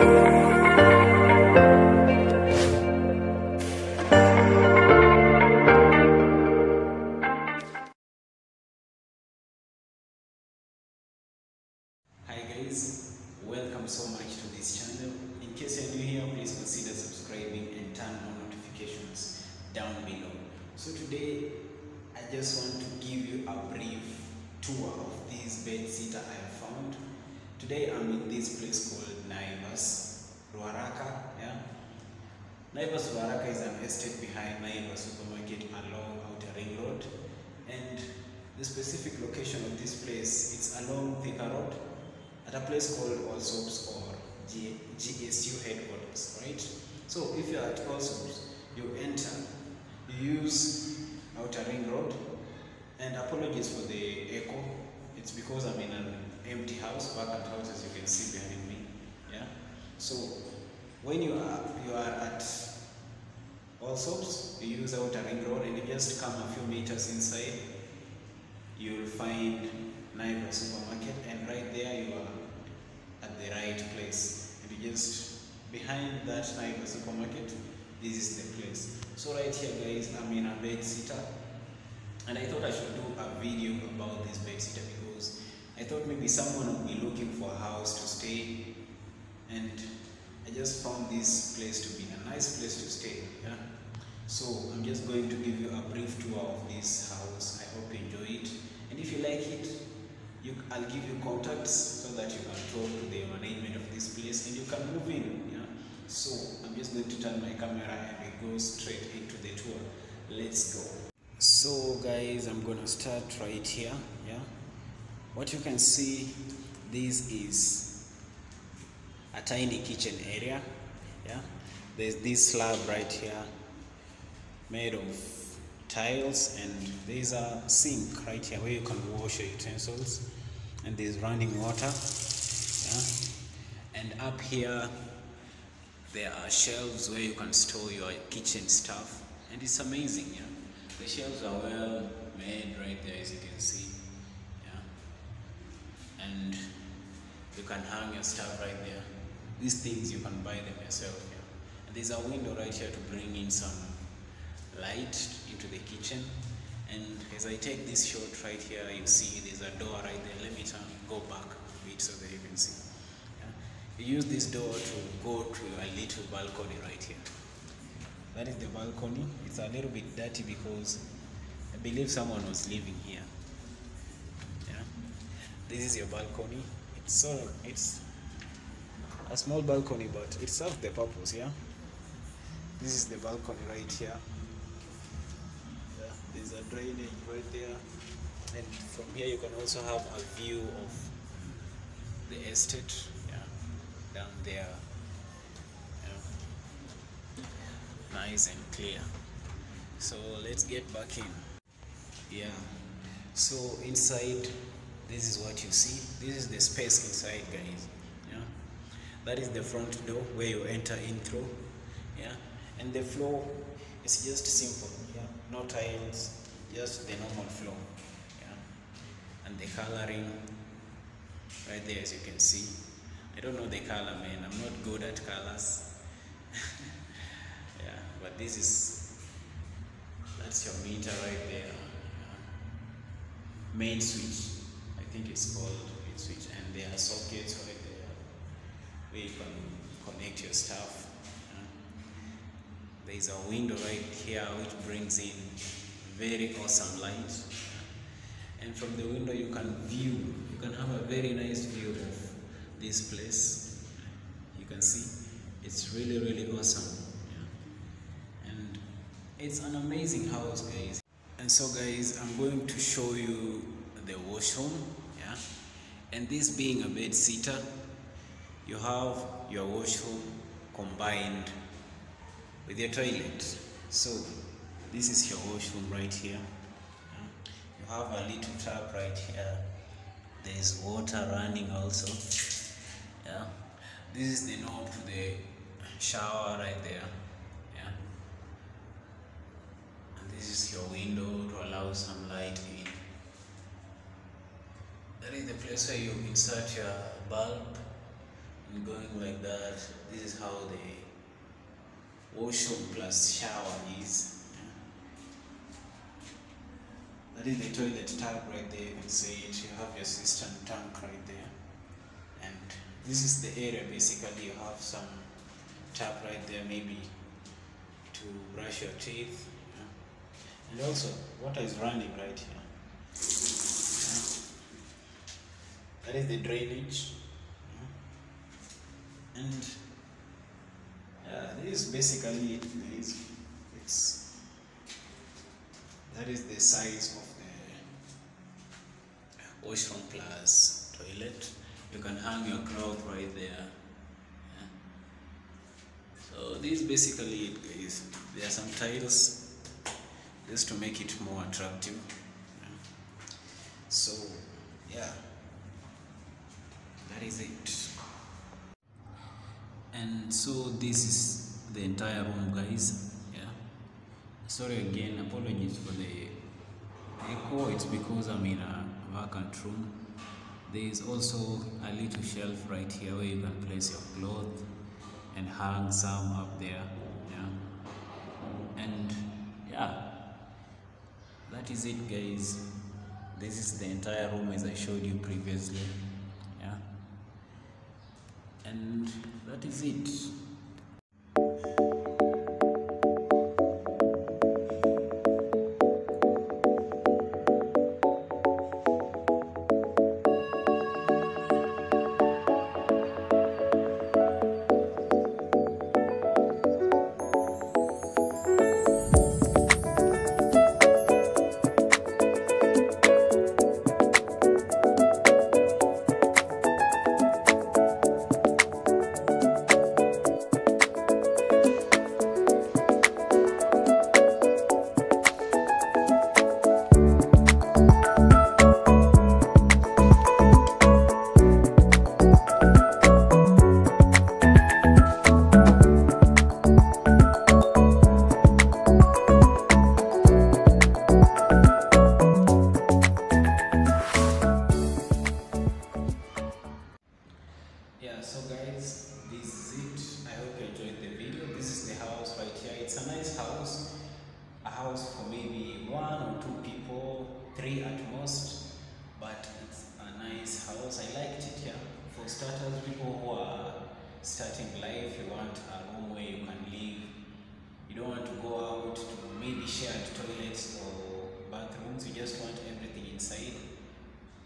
Welcome so much to this channel. In case you're new here, please consider subscribing and turn on notifications down below. So today I just want to give you a brief tour of this bed sitter I have found. Today I'm in this place called Naivas Ruaraka. Naivas Ruaraka is an estate behind Naivas Supermarket along Outer Ring Road, and the specific location of this place, it's along Thicker Road, at a place called Allsops or GSU headquarters, right? So if you are at Allsops, you enter, you use Outer Ring Road, and apologies for the echo, it's because I'm in an empty house, vacant house, as you can see behind me, yeah? So when you are at Allsops, you use Outer Ring Road, and you just come a few meters inside, you'll find Naivas Supermarket, and right there you are at the right place. And you just behind that Naivas Supermarket, this is the place. So right here, guys, I'm in a bed sitter, and I thought I should do a video about this bed sitter because I thought maybe someone would be looking for a house to stay, and I just found this place to be a nice place to stay. Yeah. So I'm just going to give you a brief tour of this house. I hope you enjoy it, and if you like it, I'll give you contacts so that you can talk to the management of this place and you can move in. Yeah. So I'm just going to turn my camera and we go straight into the tour. Let's go. So guys, I'm gonna start right here. Yeah. What you can see, this is a tiny kitchen area. Yeah. There's this slab right here made of tiles, and there's a sink right here where you can wash your utensils, and there's running water, yeah? And up here there are shelves where you can store your kitchen stuff, and it's amazing. Yeah, the shelves are well made right there, as you can see. Yeah, and you can hang your stuff right there. These things you can buy them yourself. Yeah, and there's a window right here to bring in some light into the kitchen. And as I take this shot right here, you see there's a door right there. Let me go back a bit so that you can see. Yeah? You use this door to go to a little balcony right here. That is the balcony. It's a little bit dirty because I believe someone was living here. Yeah? This is your balcony. It's a small balcony, but it serves the purpose. Yeah? This is the balcony right here. There's a drainage right there, and from here you can also have a view of the estate, yeah, down there, yeah. Nice and clear. So let's get back in. Yeah, so inside, this is what you see. This is the space inside, guys. Yeah, that is the front door where you enter in through. Yeah, and the floor is just simple. Yeah, no tiles, just the normal floor. Yeah, and the coloring right there, as you can see. I don't know the color, man. I'm not good at colors. Yeah, but that's your meter right there. Yeah. Main switch, I think it's called main switch, and there are sockets right there where you can connect your stuff. There is a window right here which brings in very awesome light, and from the window you can have a very nice view of this place. You can see it's really awesome, yeah. And it's an amazing house, guys. And so guys, I'm going to show you the washroom, yeah. And this being a bed sitter, you have your washroom combined with your toilet. So this is your washroom right here. You have a little tap right here. There is water running also. Yeah, this is the knob to the shower right there. Yeah, and this is your window to allow some light in. That is the place where you insert your bulb. going like that. This is how the washroom plus shower is. That is the toilet tub right there. You can see it. You have your system tank right there, and this is the area basically. You have some tap right there, maybe to brush your teeth, and also water is running right here. That is the drainage, and this is basically it. That is the size of the washroom plus toilet. You can hang your cloth right there. So this is basically it, guys. There are some tiles just to make it more attractive. So yeah, that is it. And so this is the entire room, guys. Yeah, sorry again, apologies for the echo. It's because I'm in a vacant room. There is also a little shelf right here where you can place your clothes and hang some up there. Yeah, and yeah, that is it, guys. This is the entire room as I showed you previously. Yeah, and that is it.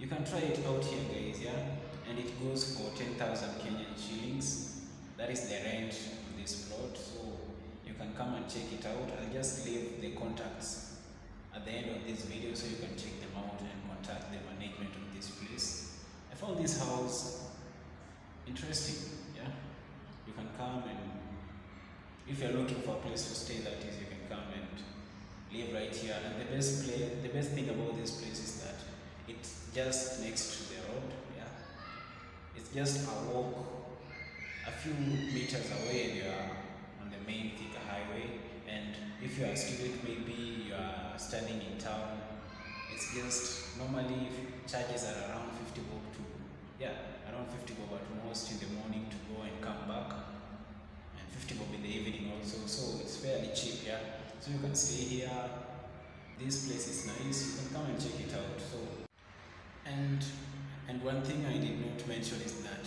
You can try it out here, guys. Yeah, and it goes for 10,000 Kenyan shillings. That is the rent of this plot. So you can come and check it out. I'll just leave the contacts at the end of this video so you can check them out and contact the management of this place. I found this house interesting. Yeah, you can come, and if you're looking for a place to stay, that is, you can come and live right here. And the best thing about this place is that it's just next to the road. Yeah, it's just a walk, a few meters away, and you are on the main Thika highway. And if you are a student, maybe you are studying in town, it's just normally charges are around 50 bob to, yeah, around 50 bob at most in the morning to go and come back, and 50 bob in the evening also. So it's fairly cheap. Yeah, so you can stay here. This place is nice. You can come and check it out. So, and one thing I did not mention is that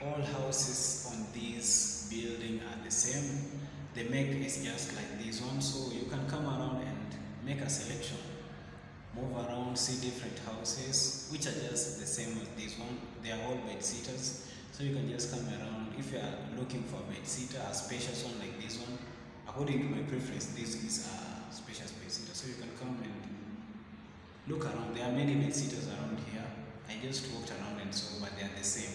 all houses on this building are the same. The make is just like this one, so you can come around and make a selection, move around, see different houses which are just the same as this one. They are all bed sitters, so you can just come around. If you are looking for a bed sitter, a spacious one like this one, according to my preference, this is a spacious bed sitter. So you can come and look around. There are many bed sitters around here. I just walked around and saw, but they are the same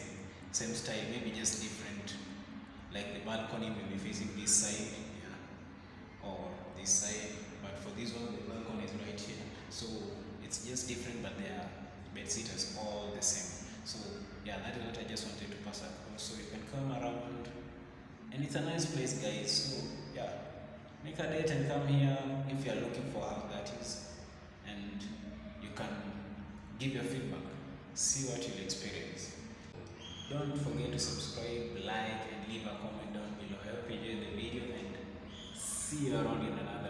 style, maybe just different. Like the balcony may be facing this side, yeah, or this side, but for this one the balcony is right here, so it's just different, but they are bed sitters all the same. So yeah, that is what I just wanted to pass across. So you can come around, and it's a nice place, guys. So yeah, make a date and come here if you are looking for how that is, and you can give your feedback, see what you'll experience. Don't forget to subscribe, like, and leave a comment down below. I hope you enjoyed the video and see you around in another.